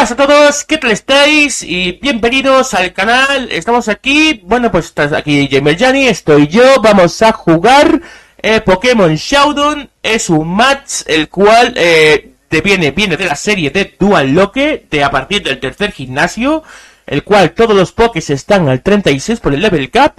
Buenas a todos, ¿qué tal estáis? Y bienvenidos al canal, estamos aquí, bueno pues estás aquí Jamel Gianni, estoy yo, vamos a jugar Pokémon Showdown. Es un match el cual viene de la serie de Duallocke, de a partir del tercer gimnasio, el cual todos los Pokés están al 36 por el level cap.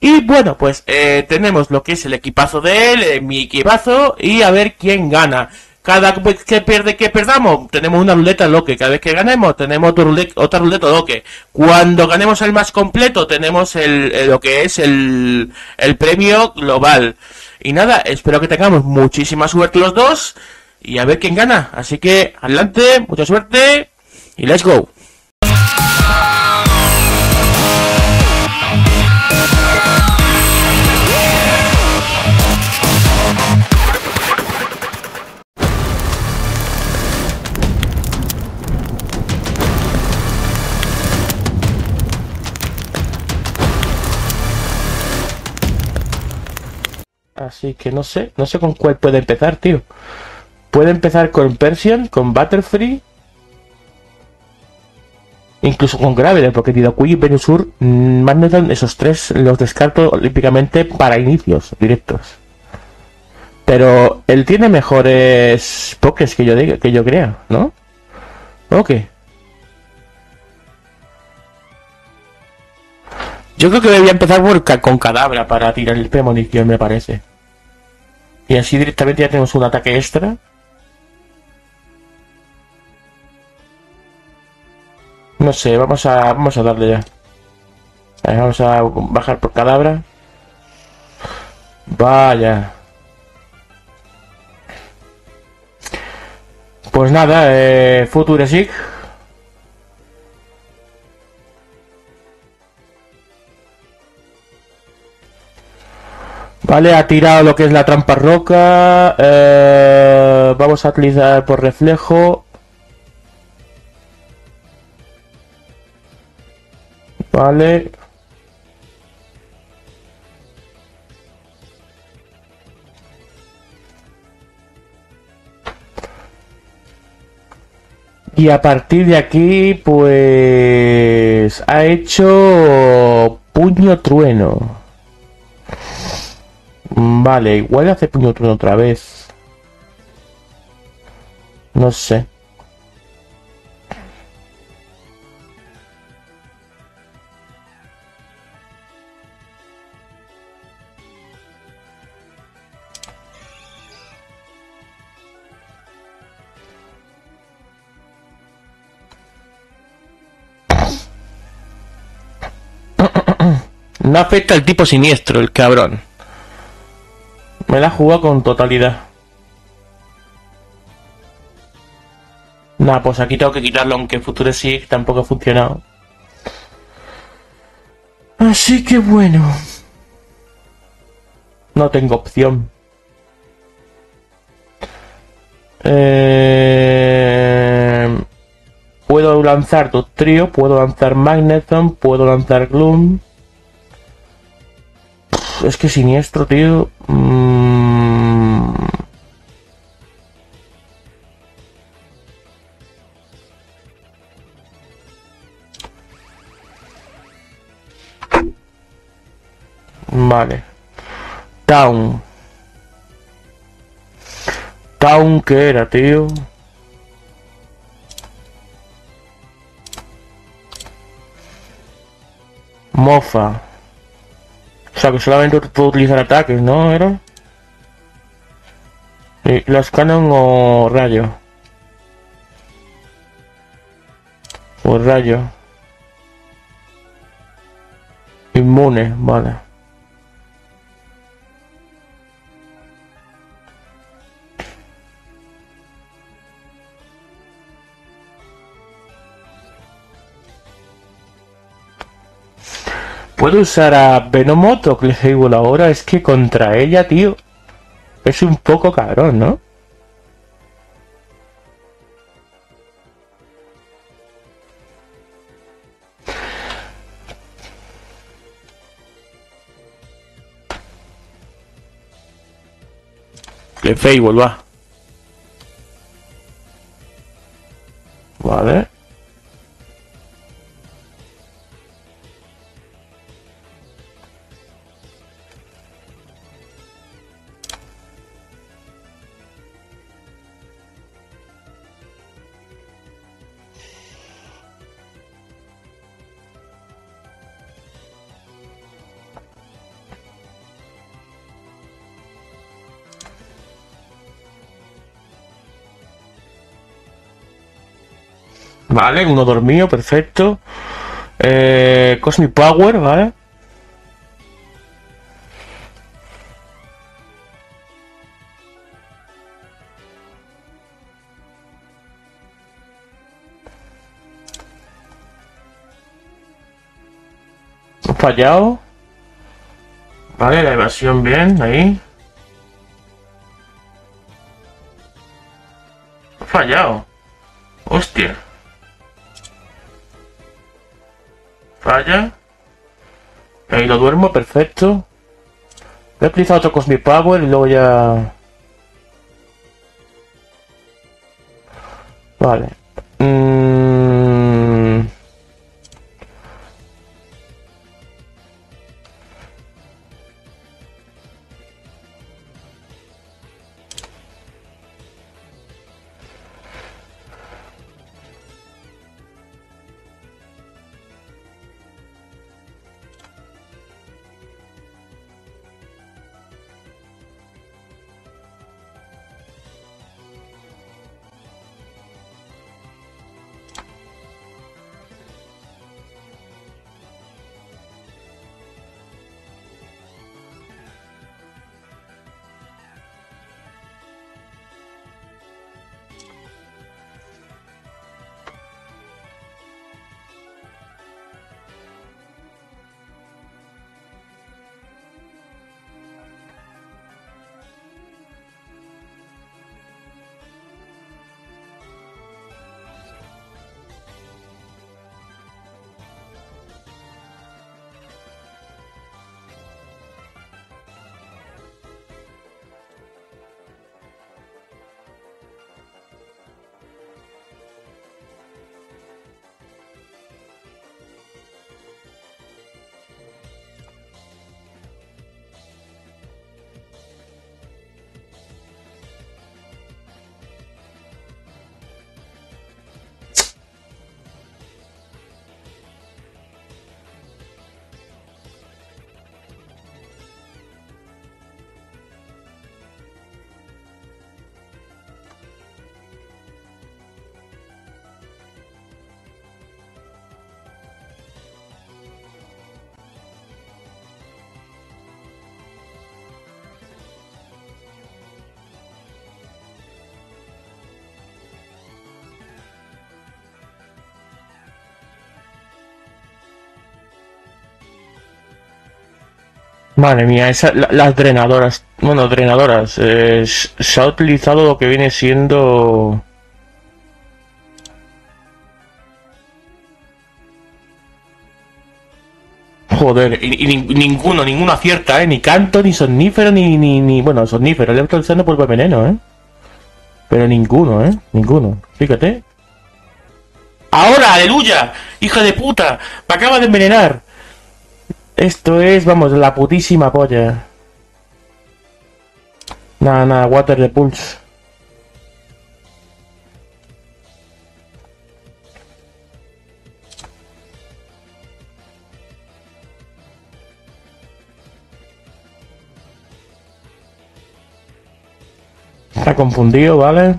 Y bueno, pues tenemos lo que es el equipazo de él, mi equipazo, y a ver quién gana. Cada vez que perdamos, tenemos una ruleta Duallocke. Cada vez que ganemos, tenemos otra ruleta Duallocke. Cuando ganemos el más completo, tenemos lo que es el premio global. Y nada, espero que tengamos muchísima suerte los dos. Y a ver quién gana. Así que, adelante, mucha suerte. Y let's go. Así que no sé con cuál puede empezar, tío. Puede empezar con Persian, con Butterfree, incluso con Graveler, porque Nidoqueen y Venusaur, Magneton, esos tres los descarto olímpicamente para inicios directos. Pero él tiene mejores Pokés que yo crea, ¿no? Ok. Yo creo que voy a empezar con Kadabra para tirar el premonición, me parece. Y así directamente ya tenemos un ataque extra. No sé, vamos a darle ya. A ver, vamos a bajar por Kadabra. Vaya. Pues nada, Future Sick. Vale, ha tirado lo que es la trampa roca. Vamos a utilizar por reflejo. Vale. Y a partir de aquí, pues ha hecho puño trueno. Vale, igual hace puño trueno otra vez. No sé. No afecta al tipo siniestro, el cabrón. Me la jugó con totalidad. Nah, pues aquí tengo que quitarlo, aunque Future Sick tampoco ha funcionado. Así que bueno. No tengo opción. Puedo lanzar Dugtrio, puedo lanzar Magneton, puedo lanzar Gloom. Es que siniestro, tío. Vale. Town. Town que era, tío. Mofa. O sea, que solamente puedo utilizar ataques, ¿no? ¿Era? ¿Las canon o rayo? O rayo. Inmune, vale. ¿Puedo usar a Venomoth o Clefable ahora? Es que contra ella, tío, es un poco cabrón, ¿no? Clefable, va. Vale. Vale, uno dormido, perfecto. Cosmic Power, vale. Fallado. Vale, la evasión bien, ahí. Fallado. Hostia. Falla. Ahí lo duermo, perfecto. He utilizado otro Cosmic Power y luego ya... Vale. Madre mía, las drenadoras, bueno, drenadoras, se ha utilizado lo que viene siendo... Joder, y ninguno acierta, ni canto, ni somnífero, ni bueno, somnífero, le he utilizado por veneno, pero ninguno, ninguno, fíjate. ¡Ahora, aleluya! ¡Hija de puta! ¡Me acaba de envenenar! Esto es, vamos, la putísima polla. Nada, Water Repulse. Está confundido, ¿vale?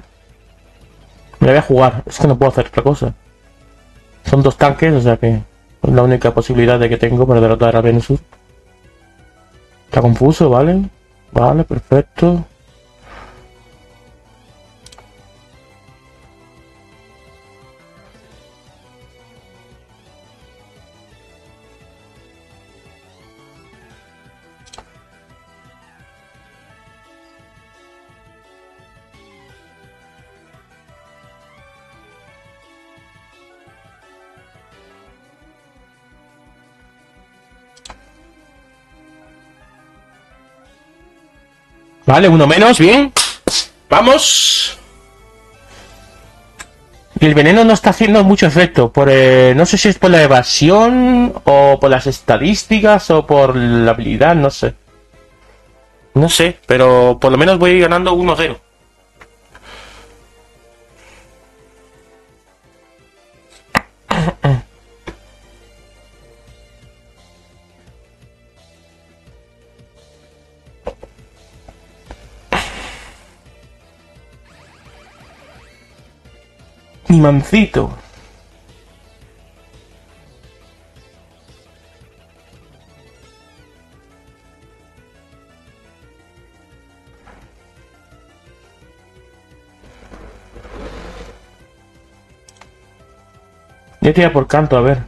Me voy a jugar, es que no puedo hacer otra cosa. Son dos tanques, o sea que... Es la única posibilidad de que tengo para derrotar a Venusaur. Está confuso, ¿vale? Vale, perfecto. Vale, uno menos, bien. Vamos. Y el veneno no está haciendo mucho efecto. Por, no sé si es por la evasión, o por las estadísticas, o por la habilidad, no sé. No sé, pero por lo menos voy ganando 1-0. Mi mancito. Ya tira por canto, a ver.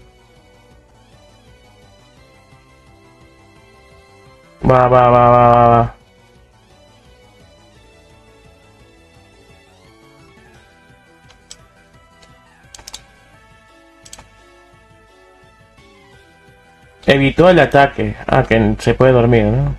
Va. Evitó el ataque. Ah, que se puede dormir, ¿no?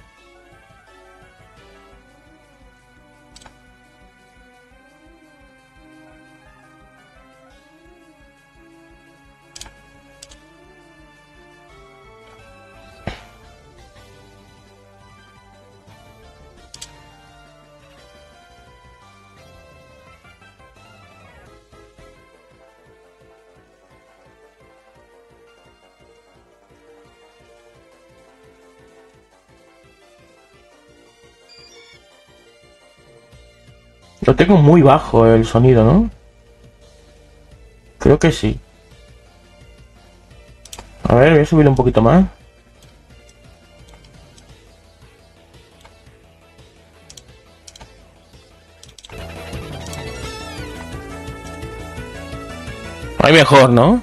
Lo tengo muy bajo el sonido, ¿no? Creo que sí. A ver, voy a subirlo un poquito más. Ahí mejor, ¿no?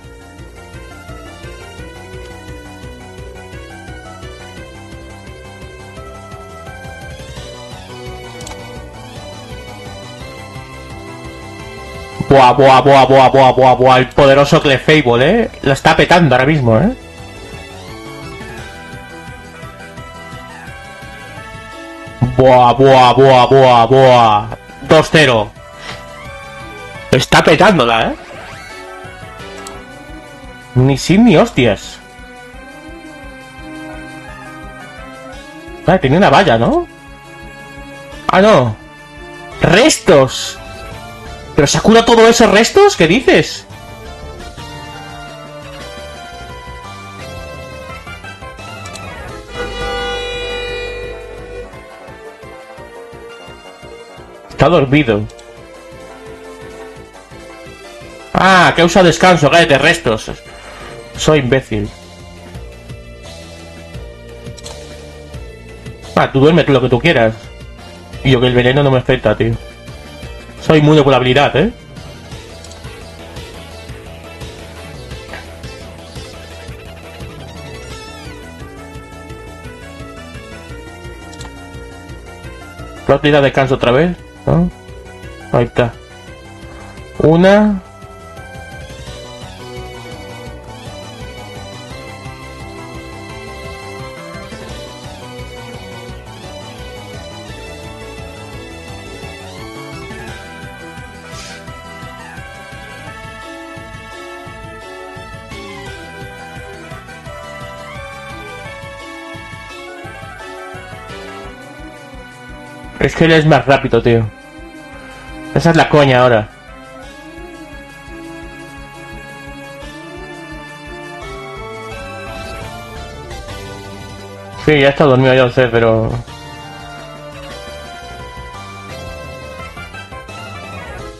Buah, el poderoso Clefable, la está petando ahora mismo, Buah. 2-0. Está petándola, Ni sin ni hostias. Ah, tenía una valla, ¿no? Ah, no. Restos. ¿Pero se ha curado todos esos restos? ¿Qué dices? Está dormido. Ah, causa descanso, cállate, restos. Soy imbécil. Ah, tú duerme lo que tú quieras. Y yo que el veneno no me afecta, tío. Soy inmune por la habilidad, La utilidad descanso otra vez, ¿no? Ahí está. Una. Es que él es más rápido, tío. Esa es la coña ahora. Sí, ya está dormido, ya lo sé, pero...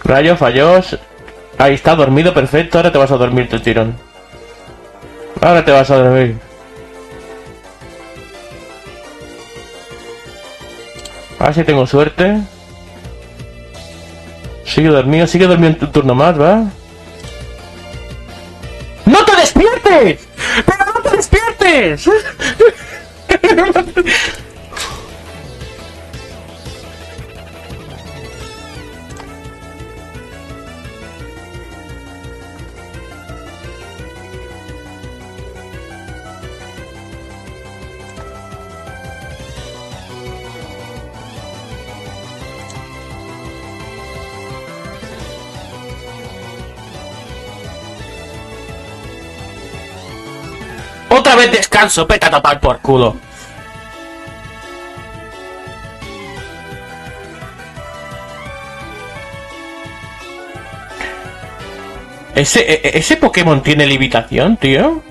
Rayo, fallos. Ahí está, dormido, perfecto. Ahora te vas a dormir, tu tirón. Ahora te vas a dormir. A ver si tengo suerte. Sigue dormido un turno más, ¿va? ¡No te despiertes! ¡Pero no te despiertes! Otra vez descanso, peta a tapar por culo. ¿Ese Pokémon tiene limitación, tío?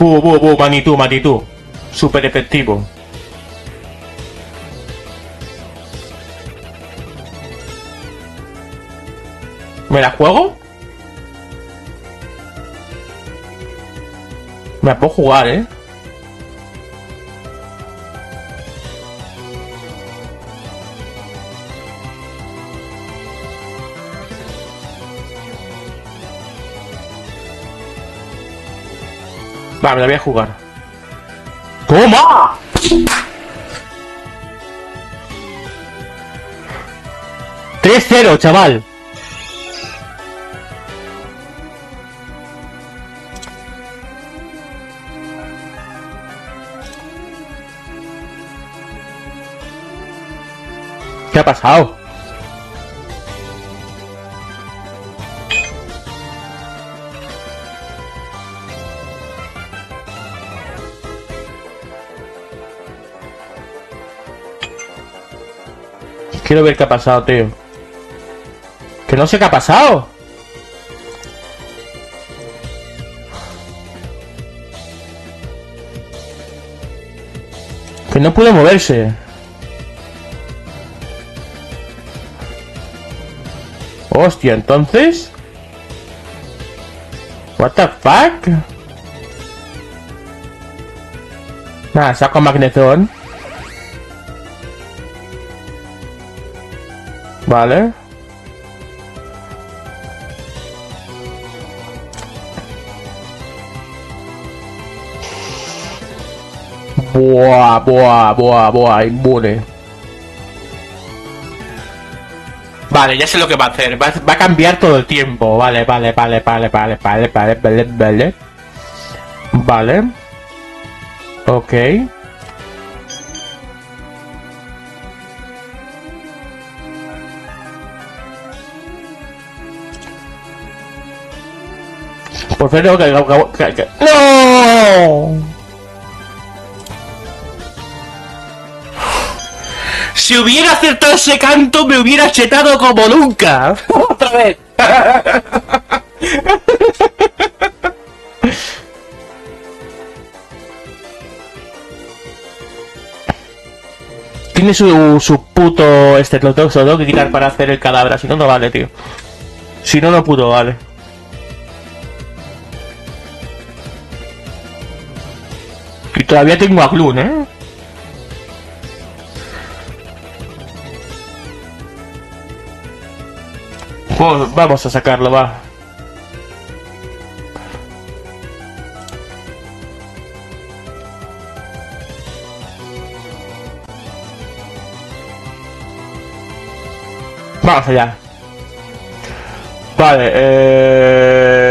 Bu, bu, bu, Manitou, Manitou. Súper efectivo. ¿Me la juego? Me la puedo jugar, ¿eh? Va, me la voy a jugar. ¡Toma! ¡3-0, chaval! ¿Qué ha pasado? Quiero ver qué ha pasado, tío. Que no sé qué ha pasado. Que no puede moverse. Hostia, entonces... What the fuck? Nada, saco a Magnezone. Vale. Buah, buah, buah, buah, inmune. Vale, ya sé lo que va a hacer. Va a cambiar todo el tiempo. Vale. Vale. Ok. Por favor, que... ¡No! Si hubiera acertado ese canto, me hubiera chetado como nunca. Otra vez. Tiene su puto... lo tengo que quitar para hacer el cadáver. Si no, no vale, tío. Si no, no puto vale. Y todavía tengo a Gloom, ¿eh? Pues vamos a sacarlo, va. Vamos allá. Vale,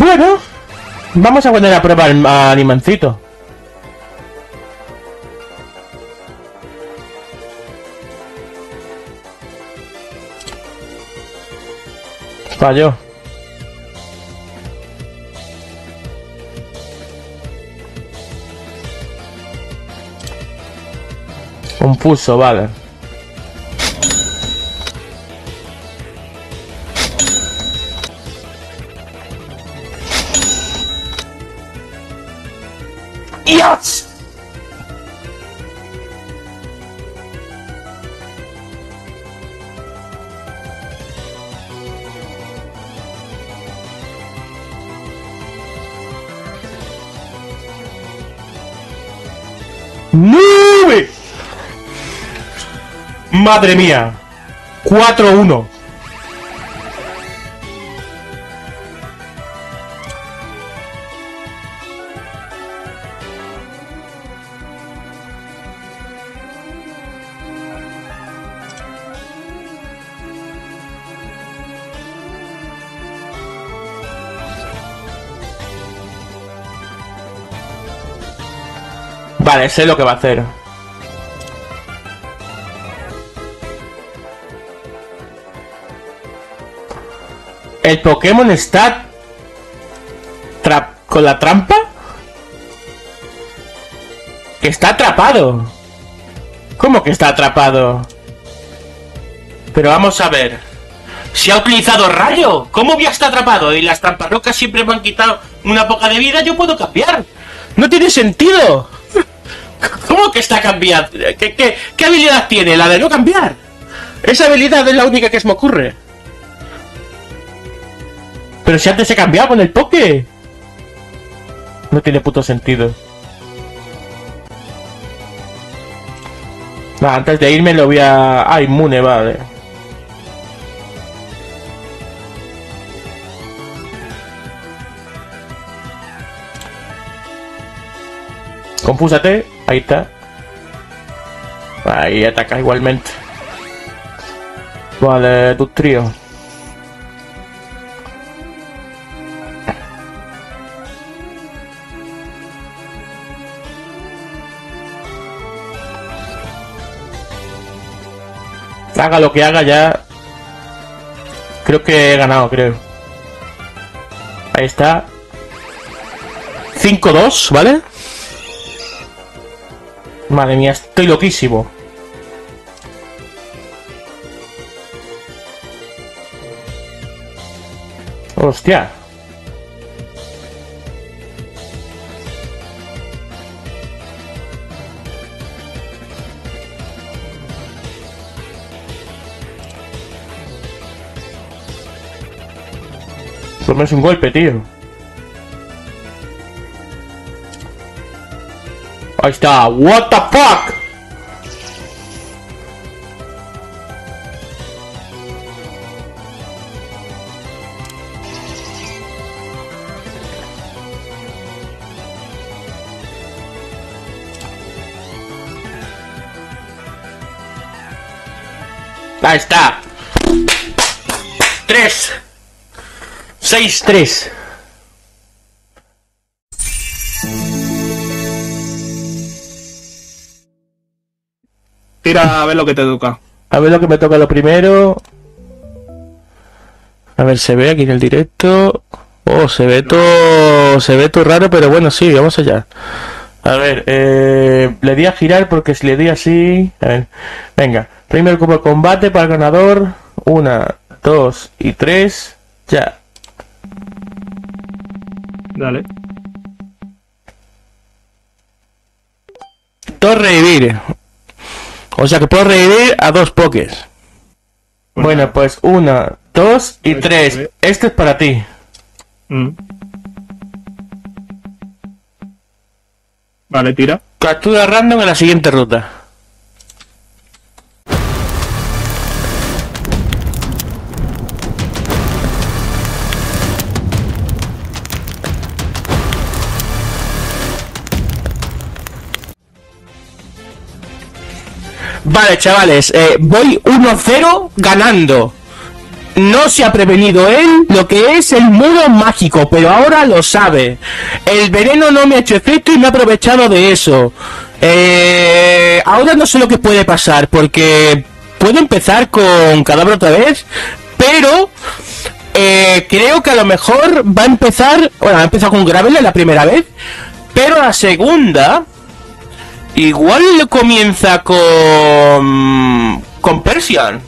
bueno, vamos a poner a prueba al animancito. Falló. Confuso, vale. ¡Dios! ¡Nube! ¡Madre mía! 4-1. Vale, sé lo que va a hacer. El Pokémon está con la trampa. Que está atrapado. ¿Cómo que está atrapado? Pero vamos a ver. Si ha utilizado rayo, ¿cómo voy a estar atrapado? Y las trampas locas siempre me han quitado una poca de vida, yo puedo cambiar. No tiene sentido. ¿Cómo que está cambiando? ¿Qué habilidad tiene? La de no cambiar. Esa habilidad es la única que se me ocurre. Pero si antes se cambiaba con el Poké. No tiene puto sentido. Va, antes de irme lo voy a... Ah, inmune, vale. Confúsate. Ahí está. Ahí ataca igualmente. Vale, tu trío. Haga lo que haga ya. Creo que he ganado, creo. Ahí está. 5-2, ¿vale? Madre mía, estoy loquísimo. Hostia. Por lo menos un golpe, tío. Ahí está. What the fuck. Ahí está. 6-3. Tira a ver lo que te toca. A ver lo que me toca lo primero. A ver, se ve aquí en el directo. Oh, se ve todo raro, pero bueno, sí, vamos allá. A ver, le di a girar porque si le di así... A ver, venga. Primer cubo de combate para el ganador. 1, 2 y 3. Ya. Dale. Dos revivir. O sea que puedo revivir a dos pokés. Bueno, pues 1, 2 y 3. Este es para ti. Vale, tira. Captura random en la siguiente ruta. Vale, chavales, voy 1-0 ganando. No se ha prevenido él lo que es el muro mágico, pero ahora lo sabe. El veneno no me ha hecho efecto y me ha aprovechado de eso. Ahora no sé lo que puede pasar, porque puedo empezar con cadáver otra vez, pero... creo que a lo mejor va a empezar... Bueno, ha empezado con Graveler la primera vez, pero la segunda... Igual comienza con Persian.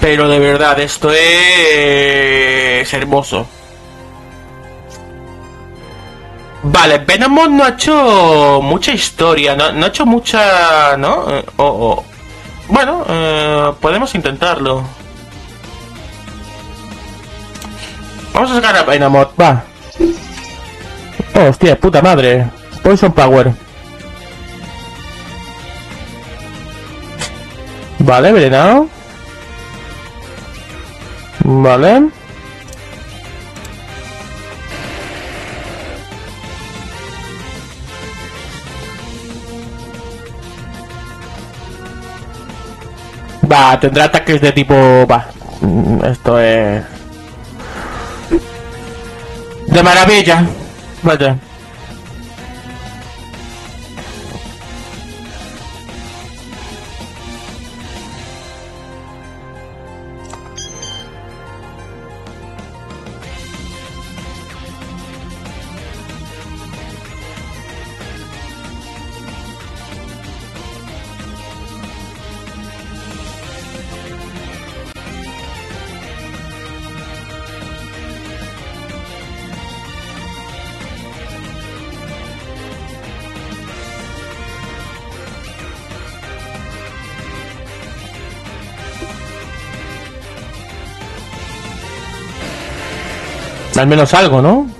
Pero de verdad, esto es hermoso. Vale, Venomon no ha hecho mucha historia, no ha hecho mucha... ¿no? Bueno, podemos intentarlo. Vamos a sacar a Venomon, va. Hostia, puta madre. Poison Power. Vale, venenado. Vale. Va, tendrá ataques de tipo... Va. Esto es... De maravilla. Vaya. Al menos algo, ¿no?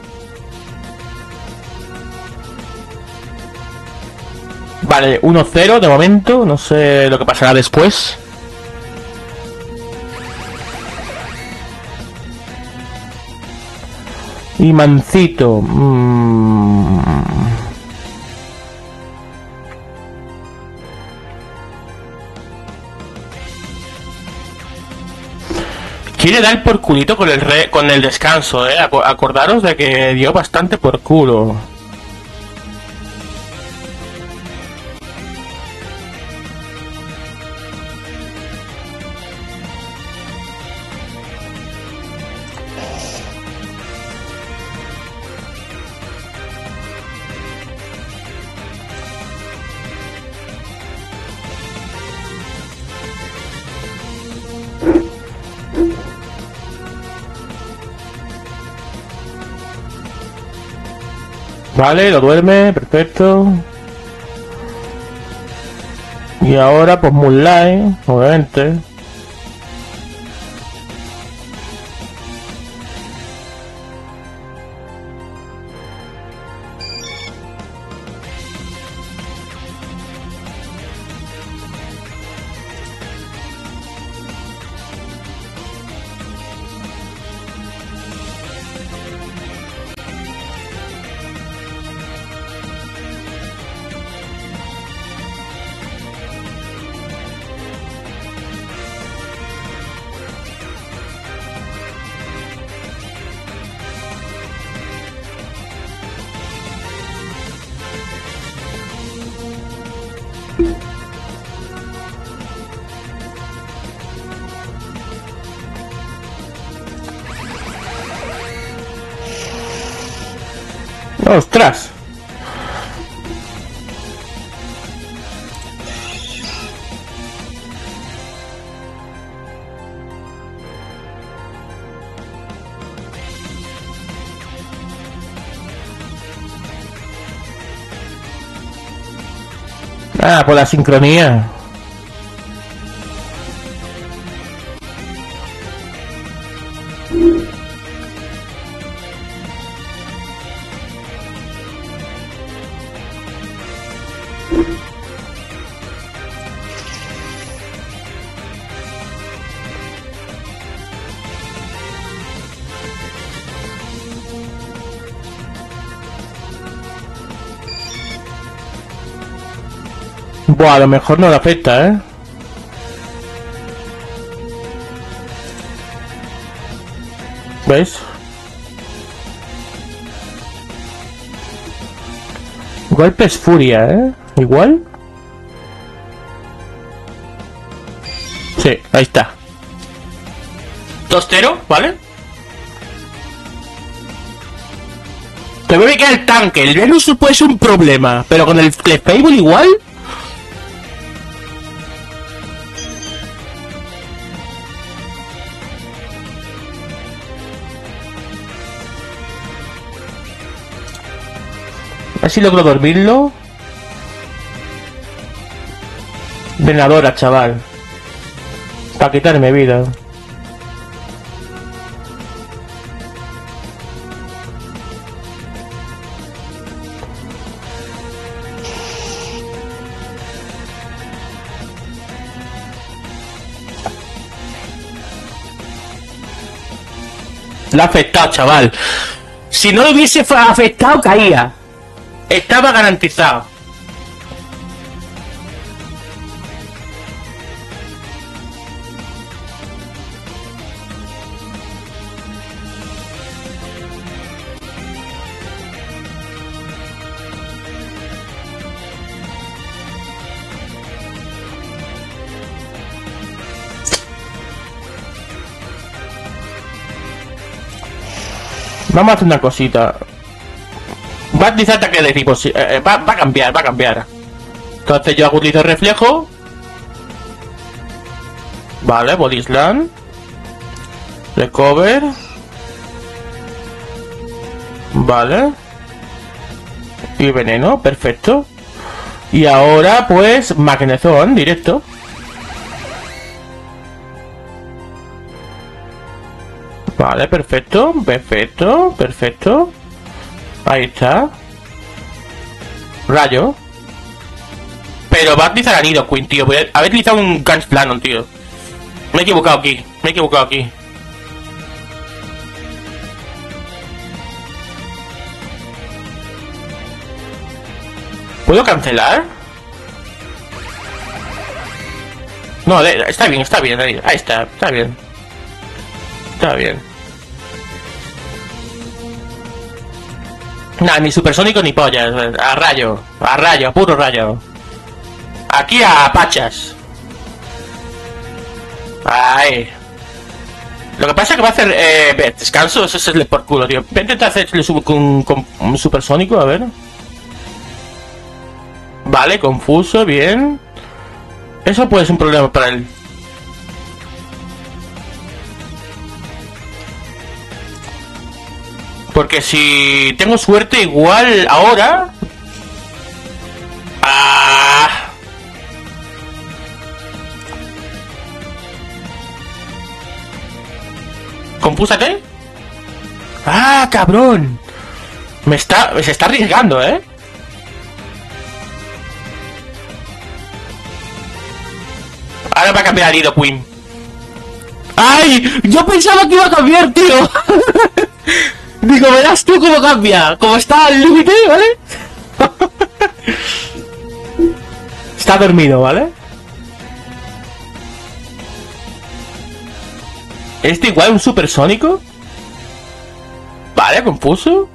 Vale, 1-0 de momento. No sé lo que pasará después. Y Mancito. Quiere dar por culito con el descanso, ¿eh? Acordaros de que dio bastante por culo. Vale, lo duerme, perfecto. Y ahora pues Moonlight, obviamente. ¡Ostras! Ah, por la sincronía. Buah, a lo mejor no le afecta, ¿eh? ¿Ves? Golpes furia, ¿eh? ¿Igual? Sí, ahí está. 2-0, ¿vale? Te voy a quedar el tanque. El Venus puede ser un problema, pero con el Clefable igual... A ver si logro dormirlo. Venadora, chaval. Para quitarme vida. La ha afectado, chaval. Si no lo hubiese afectado, caía. Estaba garantizado. Vamos a hacer una cosita. Va a utilizar ataque de grifo. Va a cambiar. Entonces yo utilizo reflejo. Vale, body slam. Recover. Vale. Y veneno, perfecto. Y ahora pues magnezón directo. Vale, perfecto. Ahí está. Rayo. Pero va a utilizar Nido Queen, tío. Voy a haber utilizado un Gunsplanon, tío. Me he equivocado aquí. ¿Puedo cancelar? No, está bien. Ahí está, está bien. Nada, ni supersónico ni pollas. A rayo, puro rayo. Aquí a pachas. Ay. Lo que pasa es que va a hacer descanso. Eso es por culo, tío. Voy a intentar hacerle un supersónico, a ver. Vale, confuso, bien. Eso puede ser un problema para él. Porque si tengo suerte, igual ahora... ¡Ah! ¿Compúsate? ¡Ah, cabrón! Se está arriesgando, ¿eh? Ahora va a cambiar a Nido Queen. ¡Ay! Yo pensaba que iba a cambiar, tío. Digo, verás tú cómo cambia. Como está al límite, ¿vale? Está dormido, ¿vale? ¿Este igual un supersónico? Vale, confuso.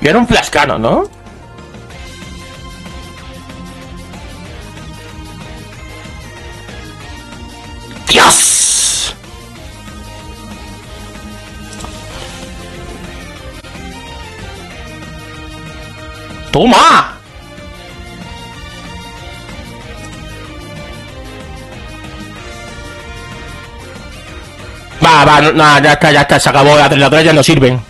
Y era un flascano, ¿no? ¡Dios! ¡Toma! Va, ya está, se acabó, las aceleradoras ya no sirven.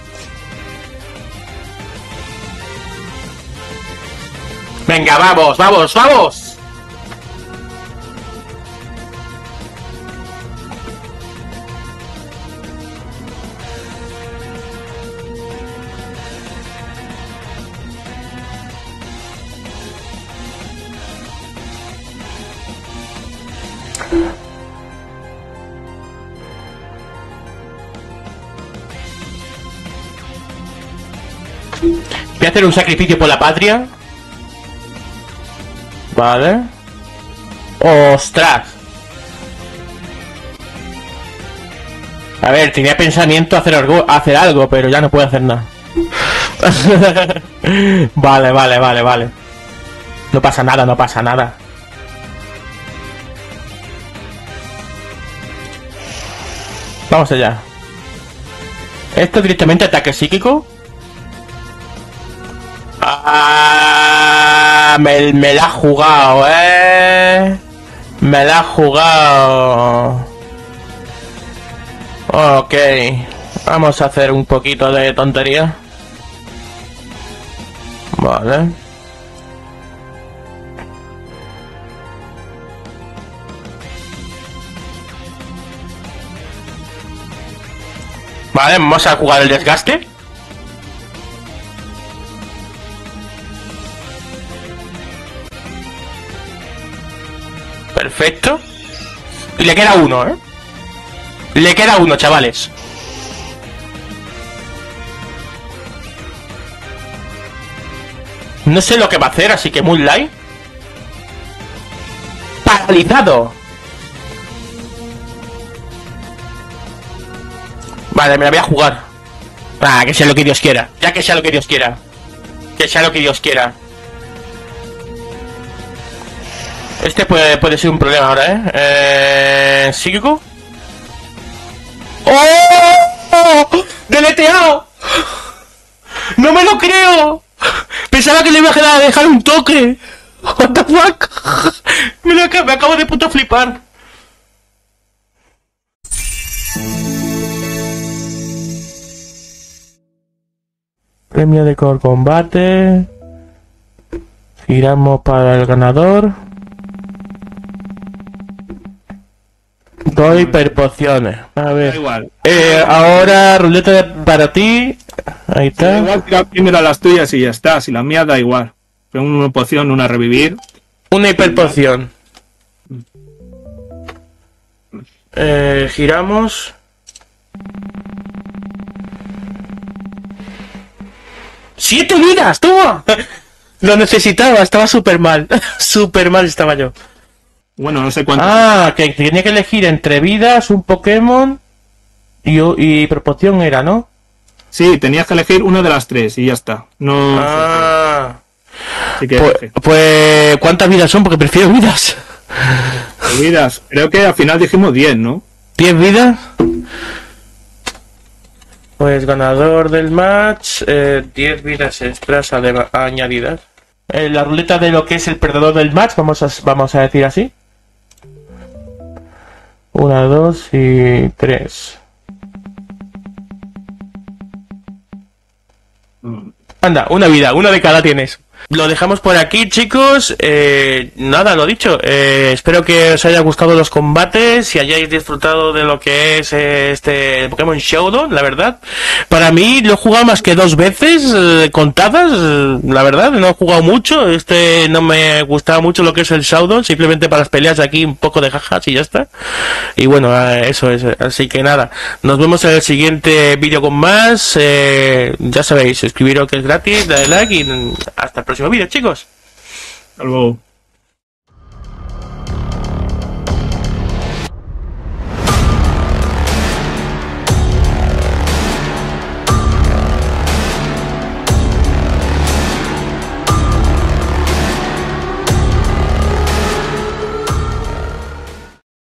Venga, vamos. Voy a hacer un sacrificio por la patria. Vale. ¡Ostras! A ver, tenía pensamiento hacer algo, pero ya no puedo hacer nada. Vale. No pasa nada. Vamos allá. Esto directamente ataque psíquico. Ah, me la ha jugado, Ok, vamos a hacer un poquito de tontería. Vale. Vale, vamos a jugar el desgaste. Perfecto. Y le queda uno, ¿eh? Le queda uno, chavales. No sé lo que va a hacer, así que Moonlight. Paralizado. Vale, me la voy a jugar. Ah, que sea lo que Dios quiera. Este puede ser un problema ahora, ¿eh? ¿Psíquico? ¡Oh! ¡Deleteado! ¡No me lo creo! Pensaba que le iba a dejar un toque. What the fuck? Me acabo de puto flipar. Premio de combate. Giramos para el ganador. Doy perpociones. A ver. Da igual. Ahora ruleta para ti. Ahí está. Da igual, tira primero a las tuyas y ya está. Si la mía da igual. Una poción, una revivir. Una hiperpoción. Giramos. ¡7 vidas! ¡Toma! Lo necesitaba, estaba súper mal. Súper mal estaba yo. Bueno, no sé cuánto. Ah, que tenía que elegir entre vidas, un Pokémon y proporción era, ¿no? Sí, tenías que elegir una de las tres y ya está. No. Ah. Así que pues ¿cuántas vidas son? Porque prefiero vidas. Vidas. Creo que al final dijimos 10, ¿no? 10 vidas. Pues ganador del match, 10 vidas extras añadidas. La ruleta de lo que es el perdedor del match, vamos a decir así. 1, 2 y 3. Anda, una vida, una de cada tienes. Lo dejamos por aquí, chicos. Nada, lo dicho. Espero que os haya gustado los combates, si hayáis disfrutado de lo que es este Pokémon Showdown, la verdad. Para mí lo he jugado más que 2 veces, contadas, la verdad. No he jugado mucho. No me gustaba mucho lo que es el Showdown, simplemente para las peleas aquí, un poco de jajas y ya está. Y bueno, eso es. Así que nada, nos vemos en el siguiente vídeo con más. Ya sabéis, suscribiros que es gratis, dale like y hasta el próximo vídeo, chicos. Hasta luego.